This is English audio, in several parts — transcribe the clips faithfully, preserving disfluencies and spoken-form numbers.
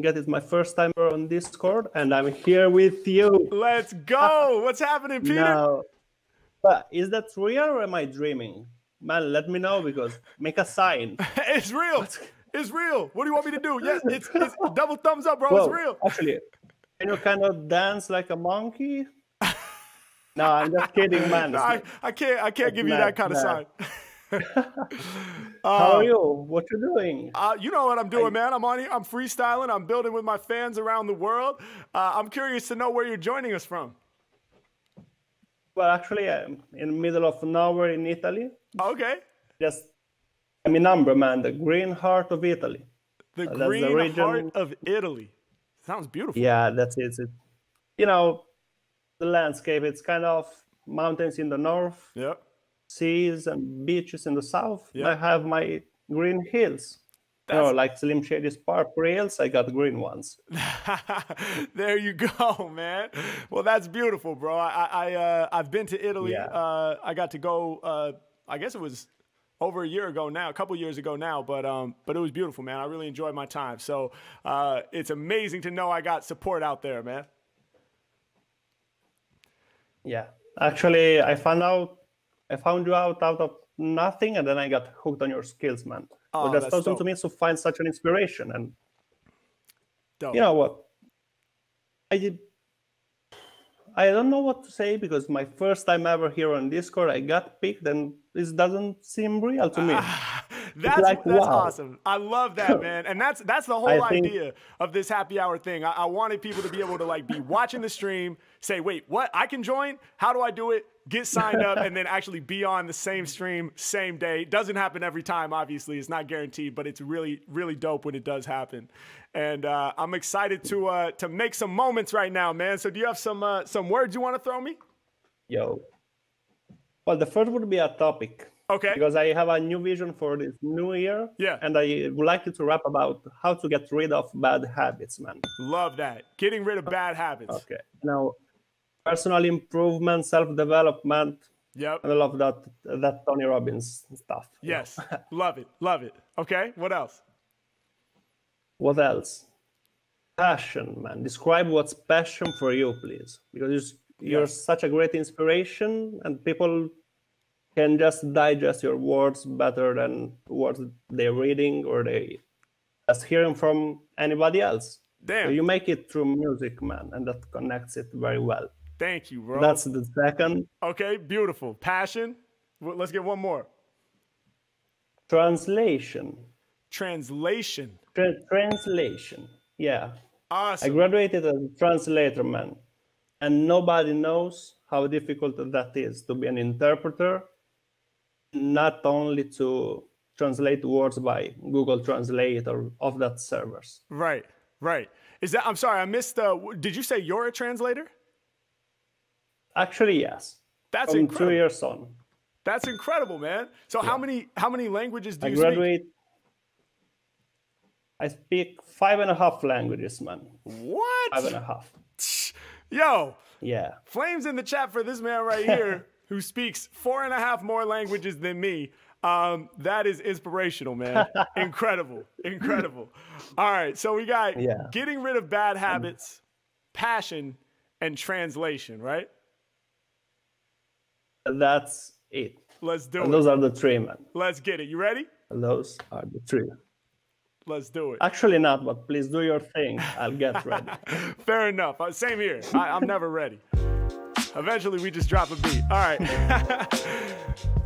Get it's my first timer on Discord, and I'm here with you. Let's go! What's happening, Peter? No. But is that real or am I dreaming? Man, let me know, because make a sign. It's real. It's real. What do you want me to do? Yes, it's, it's double thumbs up, bro. Whoa, it's real. Actually, can you kind of dance like a monkey? No, I'm just kidding, man. No, I, I can't. I can't it's give mad, you that kind mad. of sign. How are you? What you doing? Uh, you know what I'm doing, I, man. I'm on here. I'm freestyling. I'm building with my fans around the world. Uh, I'm curious to know where you're joining us from. Well, actually, I'm in the middle of nowhere in Italy. Okay. Just, I mean, number, man, the green heart of Italy. The uh, green the region. heart of Italy. Sounds beautiful. Yeah, that's it. It, you know, the landscape. It's kind of mountains in the north. Yeah. Seas and beaches in the south. Yep. I have my green hills. That's... You know, like Slim Shady's purple hills, I got green ones. There you go, man. Well, that's beautiful, bro. I, I, uh, I've been to Italy. Yeah. Uh, I got to go, uh, I guess it was over a year ago now, a couple years ago now, but um, but it was beautiful, man. I really enjoyed my time. So uh, it's amazing to know I got support out there, man. Yeah. Actually, I found out I found you out out of nothing, and then I got hooked on your skills, man. Oh, so that's awesome dope. to me to find such an inspiration. And dope. you know what? I did. I don't know what to say, because my first time ever here on Discord, I got picked, and this doesn't seem real to me. That's like, that's wow. awesome. I love that, man. And that's that's the whole I idea think... of this happy hour thing. I, I wanted people to be able to like be watching the stream, say, wait, what? I can join? How do I do it? Get signed up, and then actually be on the same stream, same day. Doesn't happen every time, obviously. It's not guaranteed, but it's really, really dope when it does happen. And uh, I'm excited to uh, to make some moments right now, man. So do you have some uh, some words you want to throw me? Yo. Well, the first would be a topic. Okay. Because I have a new vision for this new year. Yeah. And I would like you to rap about how to get rid of bad habits, man. Love that. Getting rid of bad habits. Okay. Now, personal improvement, self-development. Yep. I love that that Tony Robbins stuff. Yes. Love it. Love it. Okay. What else? What else? Passion, man. Describe what's passion for you, please. Because you're yes. such a great inspiration, and people can just digest your words better than what they're reading or they just hearing from anybody else. Damn. So you make it through music, man, and that connects it very well. Thank you, bro. That's the second. Okay, beautiful. Passion. Let's get one more. Translation. Translation. Tra translation. Yeah. Awesome. I graduated as a translator, man. And nobody knows how difficult that is to be an interpreter, not only to translate words by Google Translate or of that servers. Right, right. Is that, I'm sorry, I missed the, did you say you're a translator? Actually, yes. That's From incredible. Two years on. That's incredible, man. So yeah. how many how many languages do I you graduate, speak? I speak five and a half languages, man. What? Five and a half. Yo. Yeah. Flames in the chat for this man right here who speaks four and a half more languages than me. Um, that is inspirational, man. Incredible. Incredible. All right. So we got yeah. getting rid of bad habits, passion, and translation, right? That's it. Let's do and it. Those are the three, man. Let's get it. You ready? And those are the three. Let's do it. Actually not, but please do your thing. I'll get ready. Fair enough. Uh, same here. I, I'm never ready. Eventually, we just drop a beat. All right.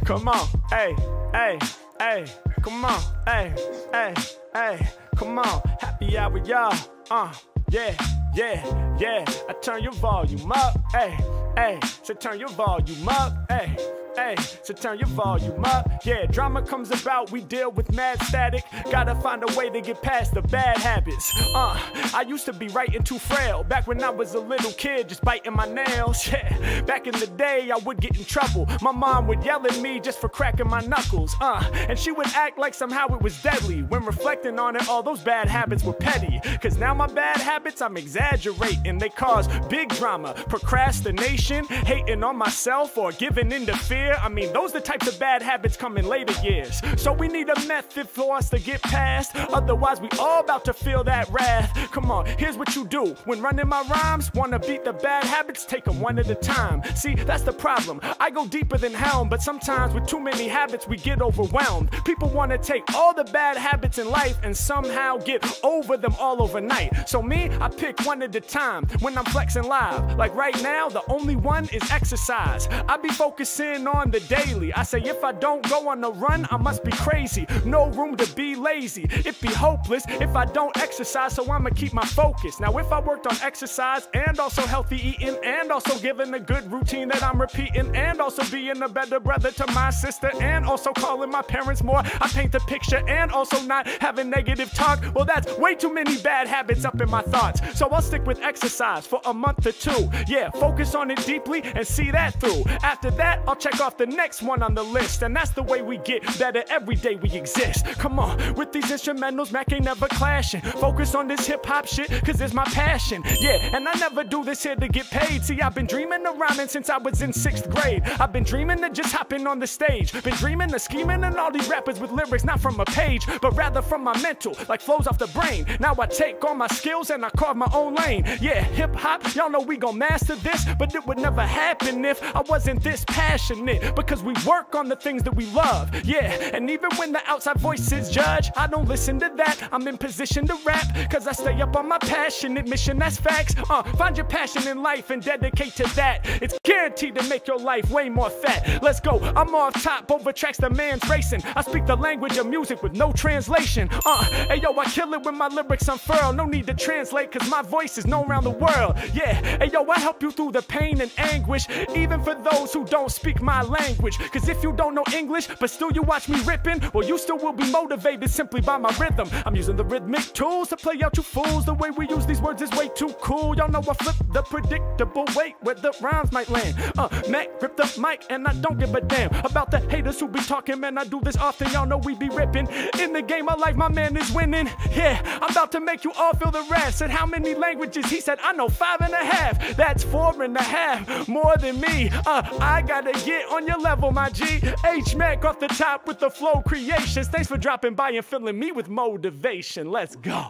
Come on. Hey, hey, hey. Come on. Hey, hey, hey. Come on. Happy hour, y'all. Uh, yeah, yeah, yeah. I turn your volume up. Hey, hey. So turn your volume up. Hey. Hey, so turn your volume up. Yeah, drama comes about, we deal with mad static. Gotta find a way to get past the bad habits. Uh, I used to be writing too frail. Back when I was a little kid, just biting my nails. Yeah, back in the day, I would get in trouble. My mom would yell at me just for cracking my knuckles. Uh, and she would act like somehow it was deadly. When reflecting on it, all those bad habits were petty. Cause now my bad habits, I'm exaggerating. They cause big drama, procrastination, hating on myself or giving in to fear. year? I mean, those are the types of bad habits come in later years. So we need a method for us to get past, otherwise we all about to feel that wrath. Come on, here's what you do when running my rhymes. Wanna beat the bad habits, take them one at a time. See, that's the problem, I go deeper than Helm, but sometimes with too many habits we get overwhelmed. People wanna take all the bad habits in life and somehow get over them all overnight. So me, I pick one at a time when I'm flexing live. Like right now, the only one is exercise. I be focusing on the daily. I say if I don't go on the run, I must be crazy. No room to be lazy, it be hopeless if I don't exercise, so I'ma keep my focus. Now if I worked on exercise and also healthy eating and also giving a good routine that I'm repeating and also being a better brother to my sister and also calling my parents more, I paint the picture and also not having negative talk, well that's way too many bad habits up in my thoughts. So I'll stick with exercise for a month or two. Yeah, focus on it deeply and see that through. After that, I'll check off the next one on the list, and that's the way we get better every day we exist. Come on, with these instrumentals, Mac ain't never clashing. Focus on this hip-hop shit, cause it's my passion. Yeah, and I never do this here to get paid. See, I've been dreaming of rhyming since I was in sixth grade. I've been dreaming of just hopping on the stage. Been dreaming of scheming and all these rappers with lyrics, not from a page, but rather from my mental, like flows off the brain. Now I take all my skills and I carve my own lane. Yeah, hip-hop, y'all know we gon' master this, but it would never happen if I wasn't this passionate, because we work on the things that we love. Yeah, and even when the outside voices judge, I don't listen to that, I'm in position to rap, cause I stay up on my passionate mission, that's facts. Uh, find your passion in life and dedicate to that, it's guaranteed to make your life way more fat. Let's go, I'm off top, over tracks the man's racing, I speak the language of music with no translation. Uh, hey yo, I kill it when my lyrics unfurl, no need to translate cause my voice is known around the world. Yeah, hey yo, I help you through the pain and anguish, even for those who don't speak my language, cause if you don't know English, but still you watch me ripping, well you still will be motivated simply by my rhythm. I'm using the rhythmic tools to play out you fools, the way we use these words is way too cool, y'all know I flip the predictable way where the rhymes might land. Uh, Mac, grip the mic and I don't give a damn about the haters who be talking, man I do this often, y'all know we be ripping, in the game of life my man is winning. Yeah, I'm about to make you all feel the wrath, said how many languages, he said I know five and a half, that's four and a half, more than me. Uh, I gotta get on your level my G, H Mac off the top with the flow creations, thanks for dropping by and filling me with motivation, let's go.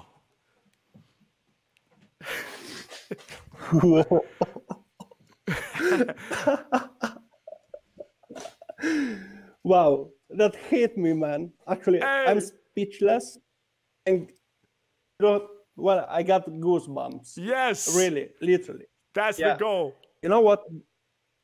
Whoa. Wow, that hit me, man. Actually, hey. I'm speechless, and well, I got goosebumps. Yes, really, literally. That's yeah. the goal. You know what?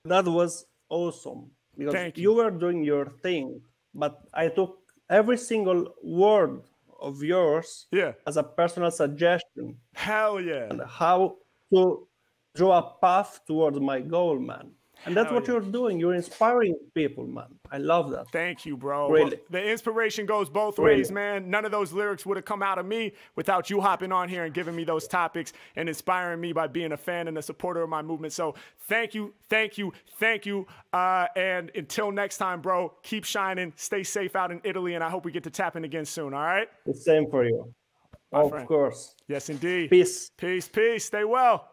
That was awesome because Thank you. you were doing your thing, but I took every single word of yours yeah. as a personal suggestion. Hell yeah! And how to draw a path towards my goal, man. And that's Hell what yeah. you're doing. You're inspiring people, man. I love that. Thank you, bro. Really. Well, the inspiration goes both really. ways, man. None of those lyrics would have come out of me without you hopping on here and giving me those topics and inspiring me by being a fan and a supporter of my movement. So thank you, thank you, thank you. Uh, and until next time, bro, keep shining. Stay safe out in Italy, and I hope we get to tapping again soon, all right? The same for you. My of friend. course. Yes, indeed. Peace. Peace, peace. Stay well.